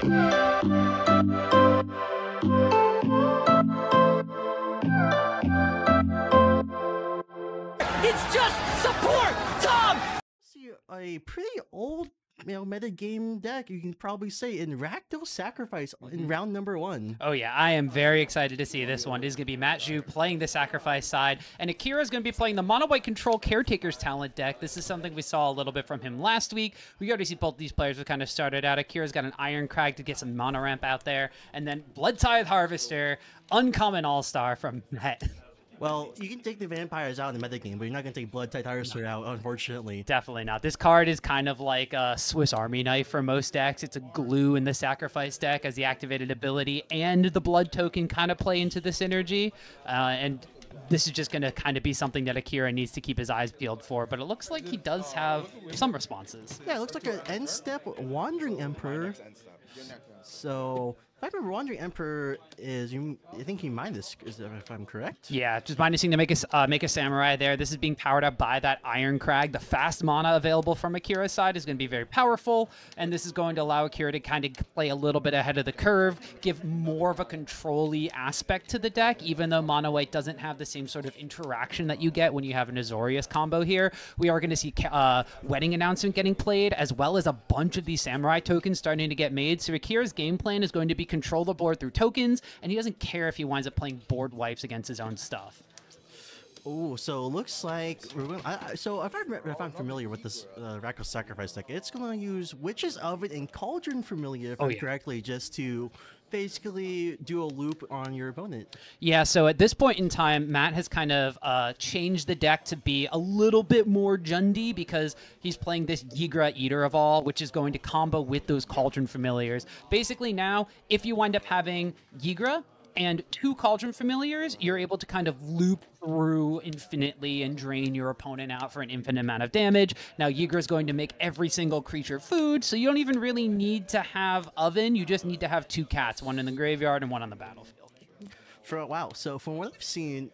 It's just support, Tom! See, a pretty old, you know, metagame deck, you can probably say, in Rakdos Sacrifice in round number 1. Oh yeah, I am very excited to see this one. It is going to be Matt Ju playing the Sacrifice side, and Akira is going to be playing the Mono White Control Caretaker's Talent deck. This is something we saw a little bit from him last week. We already see both these players have kind of started out. Akira's got an Iron Crag to get some mono ramp out there, and then Blood Tithe Harvester, uncommon all-star from Matt. Well, you can take the vampires out in the metagame, but you're not going to take Blood Tithe Harvester out, unfortunately. Definitely not. This card is kind of like a Swiss Army knife for most decks. It's a glue in the Sacrifice deck, as the activated ability and the blood token kind of play into the synergy. And this is just going to kind of be something that Akira needs to keep his eyes peeled for, but it looks like he does have some responses. Yeah, it looks like an end step Wandering Emperor. So if I remember, Wandering Emperor is, I think he minus, if I'm correct. Yeah, just minusing to make a samurai there. This is being powered up by that Iron Crag. The fast mana available from Akira's side is going to be very powerful, and this is going to allow Akira to kind of play a little bit ahead of the curve, give more of a control-y aspect to the deck, even though Mono White doesn't have the same sort of interaction that you get when you have an Azorius combo here. We are going to see Wedding Announcement getting played, as well as a bunch of these samurai tokens starting to get made. So Akira's game plan is going to be control the board through tokens, and he doesn't care if he winds up playing board wipes against his own stuff. Oh, so it looks like we're going. So if I'm familiar with this Rakdos Sacrifice deck, it's going to use Witch's Oven and Cauldron Familiar, if I'm correctly, just to basically do a loop on your opponent. Yeah, so at this point in time, Matt has kind of changed the deck to be a little bit more Jundy, because he's playing this Ygra Eater of All, which is going to combo with those Cauldron Familiars. Basically now, if you wind up having Ygra and 2 Cauldron Familiars, you're able to kind of loop through infinitely and drain your opponent out for an infinite amount of damage. Now Ygra is going to make every single creature food, so you don't even really need to have Oven. You just need to have 2 cats, one in the graveyard and one on the battlefield. Wow, so from what I've seen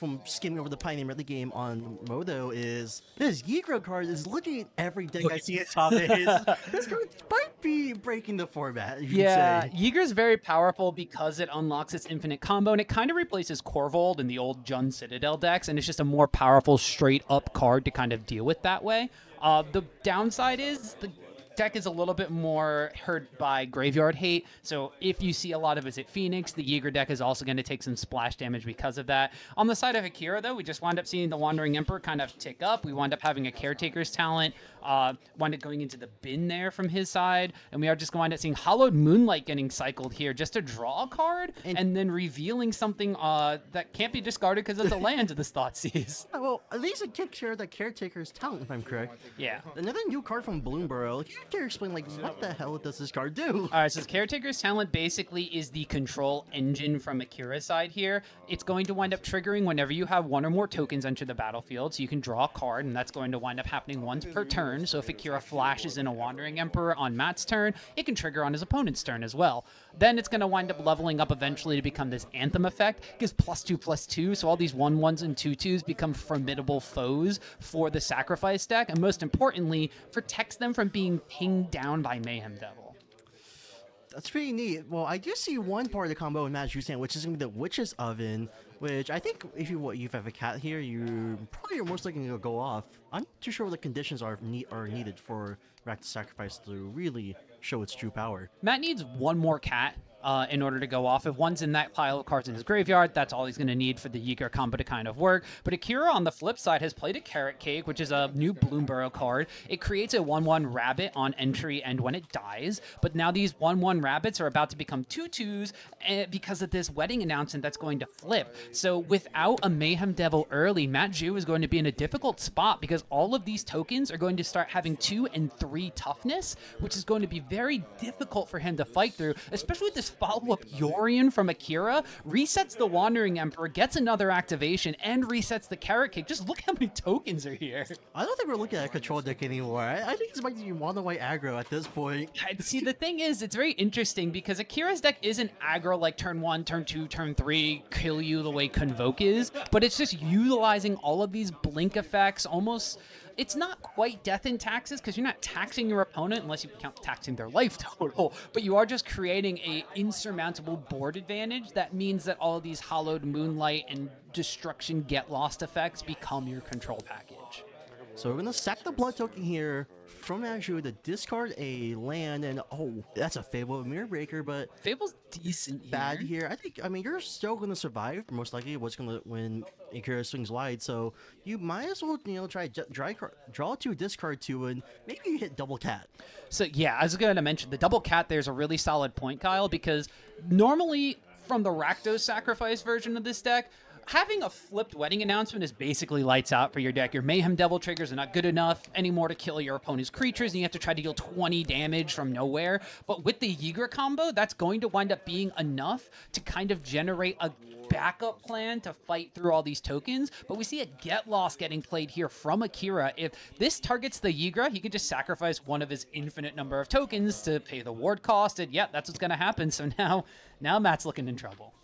from skimming over the Pioneer of the game on Modo is, this Ygra card is looking at every deck I see at top of his. This card might be breaking the format, you could say. Ygra is very powerful because it unlocks its infinite combo, and it kind of replaces Korvold in the old Jund Citadel decks, and it's just a more powerful straight-up card to kind of deal with that way. The downside is the deck is a little bit more hurt by graveyard hate, so if you see a lot of Visit Phoenix, the Ygra deck is also going to take some splash damage because of that. On the side of Akira, though, we just wound up seeing the Wandering Emperor kind of tick up. We wound up having a Caretaker's Talent, wound up going into the bin there from his side, and we are just going to wind up seeing Hallowed Moonlight getting cycled here just to draw a card, and then revealing something that can't be discarded because it's a land of this Thought Seize. Well, at least it took care of that Caretaker's Talent, if I'm correct. Yeah. Another new card from Bloomburrow. Can you explain, like, what the hell does this card do? All right, so Caretaker's Talent basically is the control engine from Akira's side here. It's going to wind up triggering whenever you have one or more tokens enter the battlefield, so you can draw a card, and that's going to wind up happening once per turn. So if Akira flashes in a Wandering Emperor on Matt's turn, it can trigger on his opponent's turn as well. Then it's going to wind up leveling up eventually to become this Anthem effect. It gives +2/+2, so all these 1/1s and 2/2s become formidable foes for the Sacrifice deck, and most importantly, protects them from being pinged down by Mayhem Devil. That's pretty neat. Well, I do see one part of the combo in Matt Ju's hand, which is going to be the Witch's Oven, which I think if you have a cat here, you probably are most likely going to go off. I'm not too sure what the conditions are needed for Rakdos Sacrifice to really show its true power. Matt needs one more cat in order to go off. If one's in that pile of cards in his graveyard, that's all he's going to need for the Ygra combo to kind of work. But Akira, on the flip side, has played a Carrot Cake, which is a new Bloomburrow card. It creates a 1/1 rabbit on entry and when it dies, but now these 1/1 rabbits are about to become 2/2s because of this Wedding Announcement that's going to flip. So without a Mayhem Devil early, Matt Ju is going to be in a difficult spot because all of these tokens are going to start having 2 and 3 toughness, which is going to be very difficult for him to fight through, especially with this follow-up Yorion from Akira. Resets the Wandering Emperor, gets another activation, and resets the Carrot Cake. Just look how many tokens are here. I don't think we're looking at a control deck anymore. I think it's might be Mono White aggro at this point. See, the thing is, it's very interesting because Akira's deck isn't aggro like turn 1, turn 2, turn 3, kill you the way Convoke is, but it's just utilizing all of these blink effects, almost It's not quite death in taxes because you're not taxing your opponent unless you count taxing their life total, but you are just creating a insurmountable board advantage. That means that all of these Hallowed Moonlight and Destruction Get Lost effects become your control package. So we're going to sack the blood token here from Matt Ju to discard a land, and oh, that's a Fable of Mirror Breaker, but Fable's decent bad here. I think, I mean, you're still going to survive, most likely, what's going to when Akira swings wide, so you might as well, you know, try draw two, discard two, and maybe you hit double cat. So yeah, I was going to mention the double cat there's a really solid point, Kyle, because normally from the Rakdos Sacrifice version of this deck, having a flipped wedding announcement is basically lights out for your deck. Your Mayhem Devil triggers are not good enough anymore to kill your opponent's creatures, and you have to try to deal 20 damage from nowhere. But with the Ygra combo, that's going to wind up being enough to kind of generate a backup plan to fight through all these tokens. But we see a Get Lost getting played here from Akira. If this targets the Ygra, he could just sacrifice one of his infinite number of tokens to pay the ward cost, and yeah, that's what's going to happen. So now Matt's looking in trouble.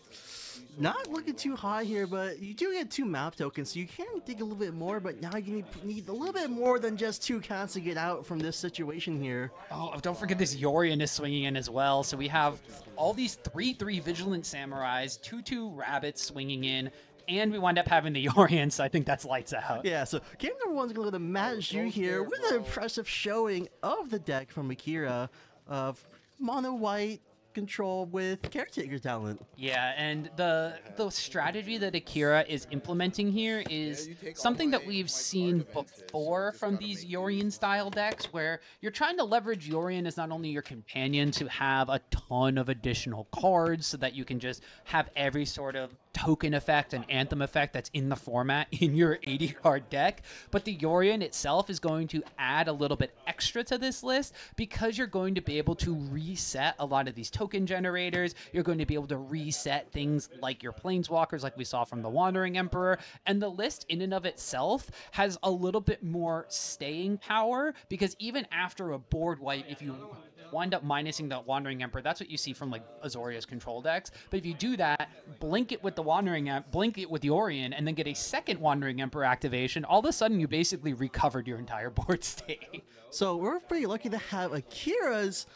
Not looking too high here, but you do get two map tokens, so you can dig a little bit more, but now you need a little bit more than just two cats to get out from this situation here. Oh, don't forget this Yorion is swinging in as well, so we have all these 3-3 Vigilant Samurais, 2-2 Rabbits swinging in, and we wind up having the Yorion, so I think that's lights out. Yeah, so game number one's going to go to Matt Ju here with an impressive showing of the deck from Akira of Mono White Control with Caretaker's Talent. Yeah, and the strategy that Akira is implementing here is something that we've seen before from these Yorion style decks, where you're trying to leverage Yorion as not only your companion to have a ton of additional cards so that you can just have every sort of token effect and anthem effect that's in the format in your 80 card deck, but the Yorion itself is going to add a little bit extra to this list because you're going to be able to reset a lot of these token generators. You're going to be able to reset things like your planeswalkers, like we saw from the Wandering Emperor, and the list in and of itself has a little bit more staying power because even after a board wipe, if you wind up minusing the Wandering Emperor, that's what you see from like Azorius control decks, but if you do that, blink it with the Yorion, and then get a second Wandering Emperor activation, all of a sudden you basically recovered your entire board state. So we're pretty lucky to have Akira's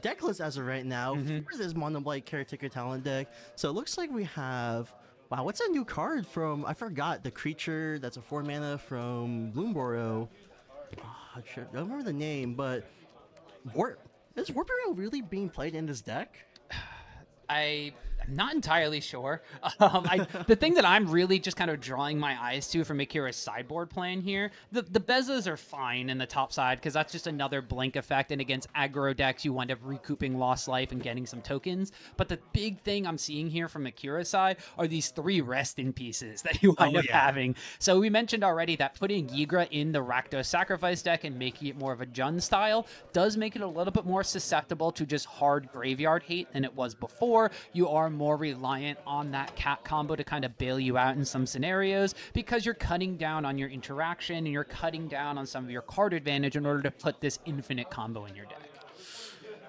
deck list as of right now for this Mono White Caretaker Talent deck. So it looks like we have, wow, what's that new card from, I forgot, the creature that's a 4 mana from Bloomburrow. Oh, I don't remember the name, but Warp. Is Warp Burial really being played in this deck? I'm not entirely sure. The thing that I'm really just kind of drawing my eyes to from Akira's sideboard plan here, the Bezas are fine in the top side because that's just another blink effect, and against aggro decks, you wind up recouping lost life and getting some tokens. But the big thing I'm seeing here from Akira's side are these 3 Rest in Pieces that you wind up having. So we mentioned already that putting Ygra in the Rakdos Sacrifice deck and making it more of a Jund style does make it a little bit more susceptible to just hard graveyard hate than it was before. You are more reliant on that cat combo to kind of bail you out in some scenarios because you're cutting down on your interaction and you're cutting down on some of your card advantage in order to put this infinite combo in your deck.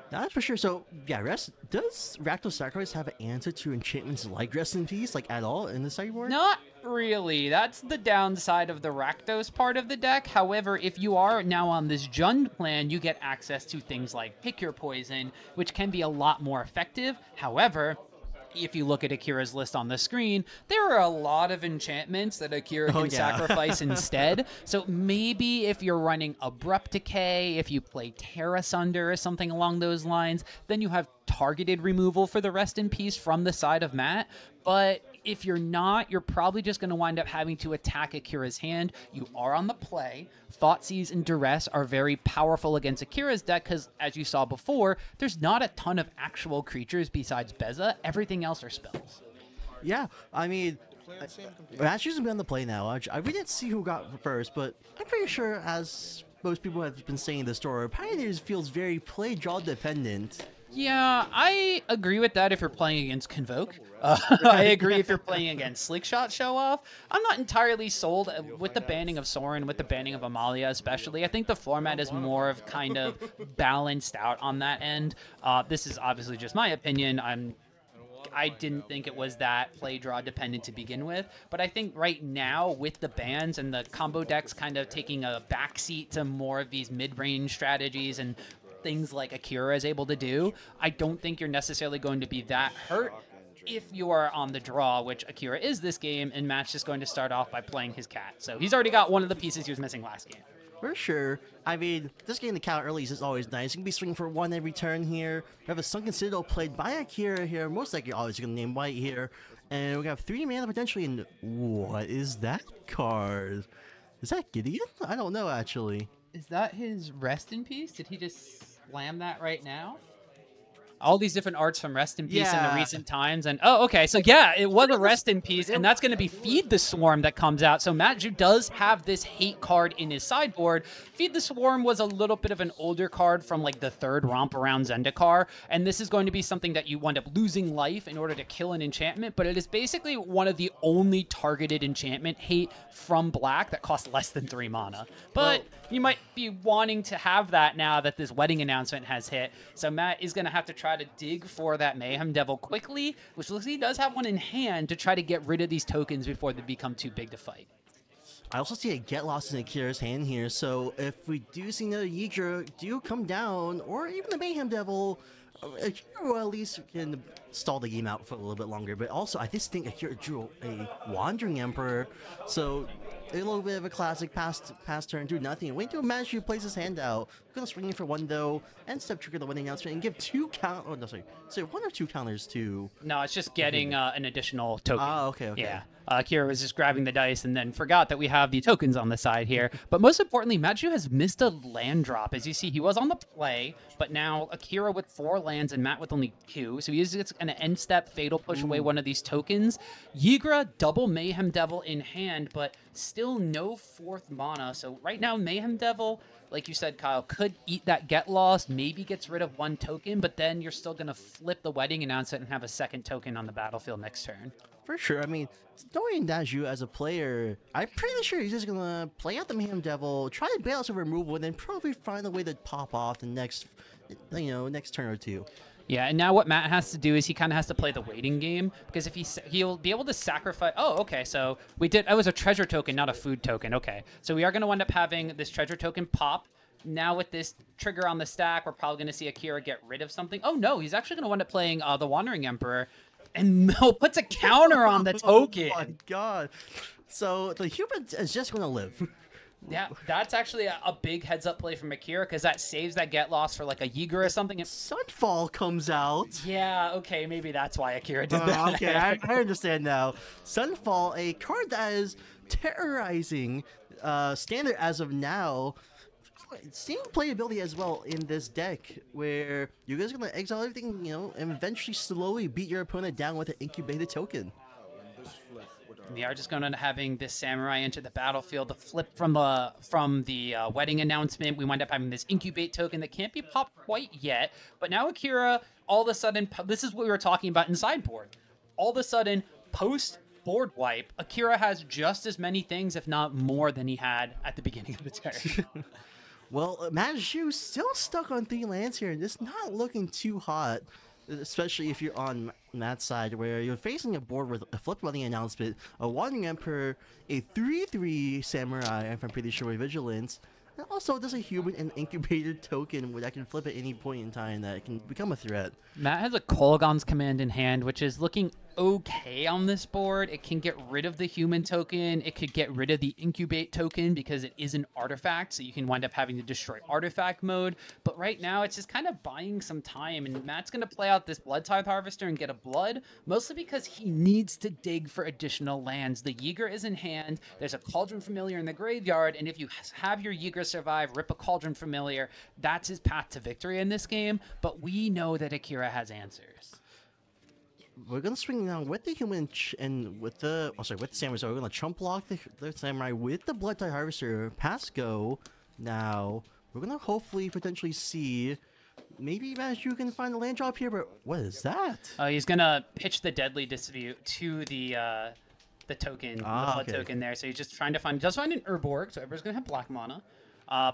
That's for sure. So yeah, does Rakdos Sacrifice have an answer to enchantments like Rest in Peace, like at all in the sideboard? Not really. That's the downside of the Rakdos part of the deck. However, if you are now on this Jund plan, you get access to things like Pick Your Poison, which can be a lot more effective. However, if you look at Akira's list on the screen, there are a lot of enchantments that Akira can sacrifice instead. So maybe if you're running Abrupt Decay, if you play Terra Sunder or something along those lines, then you have targeted removal for the Rest in Peace from the side of Matt. But if you're not, you're probably just going to wind up having to attack Akira's hand. You are on the play. Thoughtseize and Duress are very powerful against Akira's deck because, as you saw before, there's not a ton of actual creatures besides Beza. Everything else are spells. Yeah, I mean, Matt Ju's been on the play now. We didn't see who got first, but I'm pretty sure, as most people have been saying in the store, Pioneers feels very play-draw dependent. Yeah, I agree with that if you're playing against Convoke. I agree if you're playing against Slickshot Show-Off. I'm not entirely sold with the banning of Sorin, with the banning of Amalia especially. I think the format is more of kind of balanced out on that end. This is obviously just my opinion. I'm I didn't think it was that play draw dependent to begin with. But I think right now with the bans and the combo decks kind of taking a backseat to more of these mid-range strategies and things like Akira is able to do, I don't think you're necessarily going to be that hurt if you are on the draw, which Akira is this game, and Matt's just going to start off by playing his cat. So he's already got one of the pieces he was missing last game. For sure. I mean, this getting the cat early is always nice. You can be swinging for one every turn here. We have a Sunken Citadel played by Akira here. Most likely, obviously, going to name white here. And we have 3 mana potentially. And what is that card? Is that Gideon? I don't know, actually. Is that his Rest in Peace? Did he just slam that right now? All these different arts from Rest in Peace in the recent times. And oh, okay, so yeah, it was a Rest in Peace, and that's going to be Feed the Swarm that comes out. So Matt Ju does have this hate card in his sideboard. Feed the Swarm was a little bit of an older card from like the third romp around Zendikar, and this is going to be something that you wind up losing life in order to kill an enchantment, but it is basically one of the only targeted enchantment hate from black that costs less than 3 mana. But you might be wanting to have that now that this wedding announcement has hit. So Matt is going to have to try to dig for that Mayhem Devil quickly, which looks like he does have one in hand to try to get rid of these tokens before they become too big to fight. I also see a Get Lost in Akira's hand here, so if we do see another Ygra do come down, or even the Mayhem Devil, Akira at least can stall the game out for a little bit longer. But also, I just think Akira drew a Wandering Emperor, so a little bit of a classic pass turn, do nothing. Wait until Matt Ju plays his hand out. Gonna swing in for one though, and step trigger the wedding announcement and give 2 count. Oh no, sorry. So 1 or 2 counters to. No, it's just getting an additional token. Ah, okay. Yeah, Akira was just grabbing the dice and then forgot that we have the tokens on the side here. But most importantly, Matt Ju has missed a land drop. As you see, he was on the play, but now Akira with 4 lands and Matt with only 2. So he is an end step fatal push away one of these tokens. Ygra double Mayhem Devil in hand, but still no 4th mana. So right now, Mayhem Devil, like you said, Kyle, could eat that Get Lost, maybe gets rid of 1 token, but then you're still going to flip the wedding announcement and have a 2nd token on the battlefield next turn. For sure. I mean, knowing Matt Ju as a player, I'm pretty sure he's just going to play out the Mayhem Devil, try to balance a removal, and then probably find a way to pop off the next turn or 2. Yeah, and now what Matt has to do is he kind of has to play the waiting game, because if he'll be able to sacrifice. Oh, okay, so we did. It was a treasure token, not a food token. Okay, so we are going to wind up having this treasure token pop. Now with this trigger on the stack, we're probably going to see Akira get rid of something. Oh no, he's actually going to wind up playing the Wandering Emperor, and Mel puts a counter on the token. Oh my god! So the human is just going to live. Yeah, that's actually a big heads-up play from Akira, because that saves that Get Lost for like a Ygra or something. Sunfall comes out. Yeah, okay, maybe that's why Akira did that. Okay, I understand now. Sunfall, a card that is terrorizing standard as of now. Same playability as well in this deck, where you guys are going to exile everything, you know, and eventually slowly beat your opponent down with an incubated token. They are just going to having this samurai enter the battlefield, the flip from the wedding announcement. We wind up having this incubate token that can't be popped quite yet. But now Akira, all of a sudden, this is what we were talking about in sideboard. All of a sudden, post board wipe, Akira has just as many things, if not more, than he had at the beginning of the turn. Well, Matt Ju still stuck on 3 lands here, and just not looking too hot. Especially if you're on Matt's side, where you're facing a board with a flip wedding announcement, a Wandering Emperor, a 3-3 samurai, if I'm pretty sure, with vigilance, and also there's a human and incubator token that can flip at any point in time that can become a threat. Matt has a Kolaghan's Command in hand, which is looking okay on this board. It can get rid of the human token. It could get rid of the incubate token because it is an artifact, so you can wind up having to destroy artifact mode. But right now, it's just kind of buying some time, and Matt's going to play out this Blood Tithe Harvester and get a blood, mostly because he needs to dig for additional lands. The Ygra is in hand. There's a Cauldron Familiar in the graveyard, and if you have your Ygra survive, rip a Cauldron Familiar, that's his path to victory in this game. But we know that Akira has answers. We're gonna swing down with the human with the samurai. So we're gonna chump block the samurai with the Blood Tithe Harvester. Pass go. Now we're gonna hopefully potentially see maybe Matt Ju can find a land drop here. But what is that? He's gonna pitch the Deadly Dispute to the token, the blood token there. So he's just trying to find an Urborg. So everyone's gonna have black mana.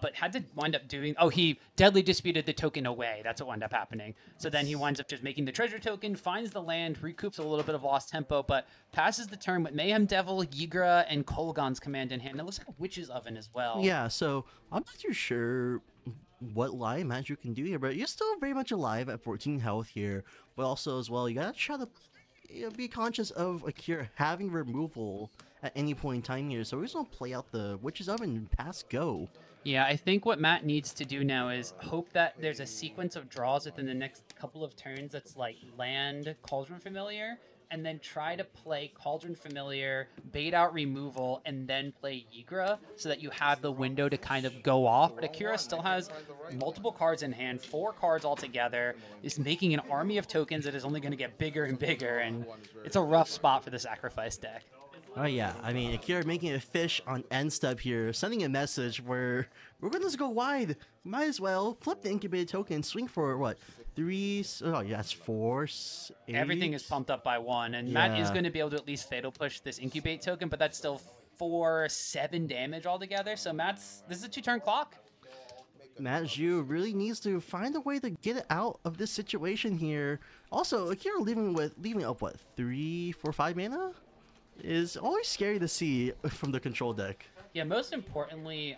but had to wind up doing... Oh, he deadly disputed the token away. That's what wound up happening. So then he winds up just making the treasure token, finds the land, recoups a little bit of lost tempo, but passes the turn with Mayhem Devil, Ygra, and Kolaghan's Command in hand. It looks like a Witch's Oven as well. Yeah, so I'm not too sure what live match you can do here, but you're still very much alive at 14 health here. But also as well, you gotta try to, you know, be conscious of Akira having removal at any point in time here. So we're just gonna play out the Witch's Oven and pass go. Yeah, I think what Matt needs to do now is hope that there's a sequence of draws within the next couple of turns that's like land, Cauldron Familiar, and then try to play Cauldron Familiar, bait out removal, and then play Ygra so that you have the window to kind of go off. But Akira still has multiple cards in hand, 4 cards altogether. He's making an army of tokens that is only going to get bigger and bigger, and it's a rough spot for the Sacrifice deck. Oh yeah, I mean, Akira making a fish on end step here, sending a message where we're going to just go wide. Might as well flip the incubated token, swing for what? 3, oh yeah, that's 4, 8. Everything is pumped up by 1, and yeah. Matt is going to be able to at least fatal push this incubate token, but that's still 4, 7 damage altogether. So Matt's, this is a 2-turn clock. Matt Ju really needs to find a way to get out of this situation here. Also, Akira leaving up what, 3, 4, 5 mana? Is always scary to see from the control deck. Yeah, most importantly,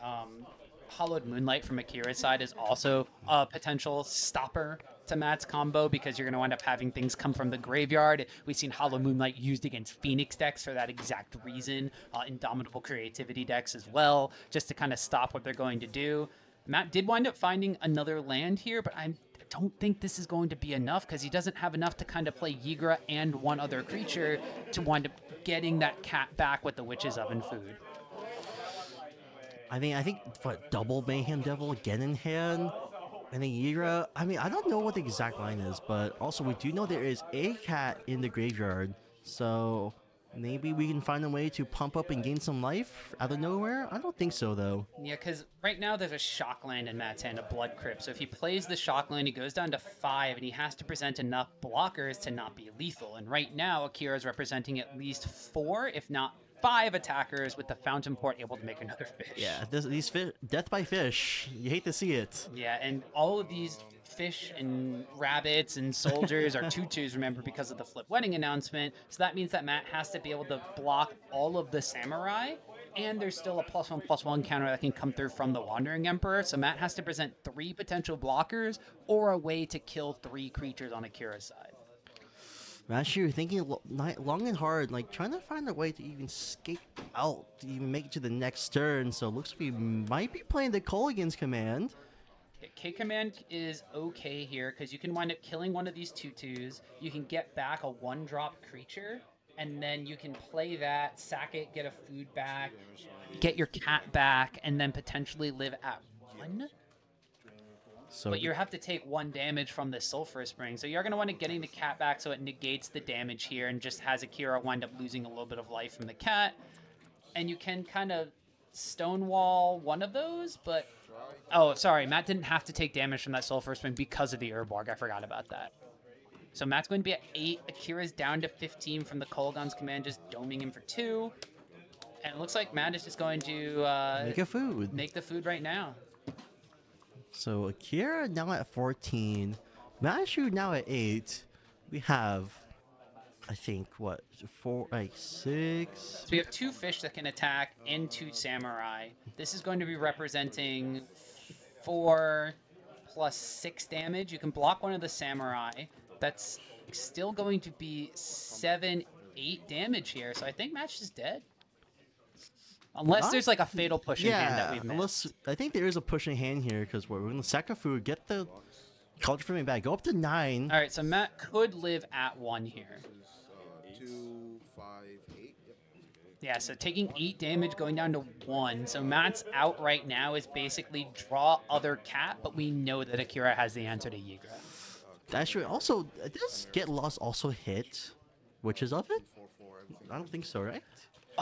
Hallowed Moonlight from Akira's side is also a potential stopper to Matt's combo, because you're going to wind up having things come from the graveyard. We've seen Hallowed Moonlight used against Phoenix decks for that exact reason, Indomitable Creativity decks as well, just to kind of stop what they're going to do. Matt did wind up finding another land here, but I don't think this is going to be enough, because he doesn't have enough to kind of play Ygra and one other creature to wind up getting that cat back with the Witch's Oven food. I mean, I think for double Mayhem Devil again in hand, and then Ygra, I mean, I don't know what the exact line is, but also we do know there is a cat in the graveyard, so maybe we can find a way to pump up and gain some life out of nowhere? I don't think so, though. Yeah, because right now there's a Shockland in Matt's hand, a Blood Crypt. So if he plays the Shockland, he goes down to 5, and he has to present enough blockers to not be lethal. And right now, Akira is representing at least 4, if not 5 attackers with the Fountain Port able to make another fish. Yeah, these fish, death by fish, you hate to see it. Yeah, and all of these fish and rabbits and soldiers are 2/2s, remember, because of the flip wedding announcement. So that means that Matt has to be able to block all of the samurai, and there's still a +1/+1 counter that can come through from the Wandering Emperor. So Matt has to present 3 potential blockers or a way to kill 3 creatures on Akira's side. Mashu thinking long and hard, like trying to find a way to even skate out, to even make it to the next turn. So it looks like we might be playing the Kolaghan's Command. K Command is okay here, because you can wind up killing one of these 2/2s. You can get back a 1-drop creature, and then you can play that, sack it, get a food back, get your cat back, and then potentially live at 1. So, but you have to take 1 damage from the Sulphur Spring, so you're going to want to getting the cat back so it negates the damage here and just has Akira wind up losing a little bit of life from the cat. And you can kind of stonewall one of those, but... Oh, sorry, Matt didn't have to take damage from that Sulphur Spring because of the Urborg. I forgot about that. So Matt's going to be at 8. Akira's down to 15 from the Kolaghan's Command, just doming him for 2. And it looks like Matt is just going to... make a food. Make the food right now. So Akira now at 14, Mashu now at 8. We have, I think, what, 4, like 6? So we have 2 fish that can attack and 2 samurai. This is going to be representing 4 + 6 damage. You can block one of the samurai. That's still going to be 7, 8 damage here. So I think Mashu is dead. Unless there's like a fatal pushing hand that we've missed. I think there is a pushing hand here, because we're going to sack a food, get the Cauldron Familiar back, go up to 9. All right, so Matt could live at 1 here. 2, 5, 8. Yeah, so taking 8 damage, going down to 1. So Matt's out right now is basically draw other cat, but we know that Akira has the answer to Ygra. That's true. Also, does Get Lost also hit Witch's Oven? I don't think so, right?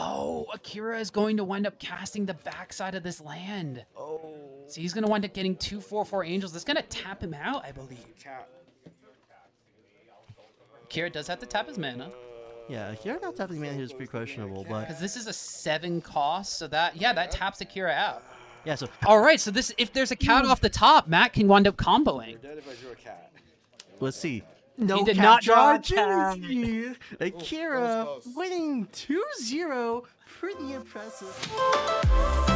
Oh, Akira is going to wind up casting the backside of this land. Oh. So he's going to wind up getting 2/4/4 angels. That's going to tap him out, I believe. Akira does have to tap his mana. Yeah, Akira not tapping mana here is pretty questionable, but... Because this is a 7 cost, so that... Yeah, that taps Akira out. Yeah, so all right, so this, if there's a cat off the top, Matt can wind up comboing. You're dead if I drew a cat. Let's see. No, he did not draw a cat. Akira winning 2-0. Pretty impressive.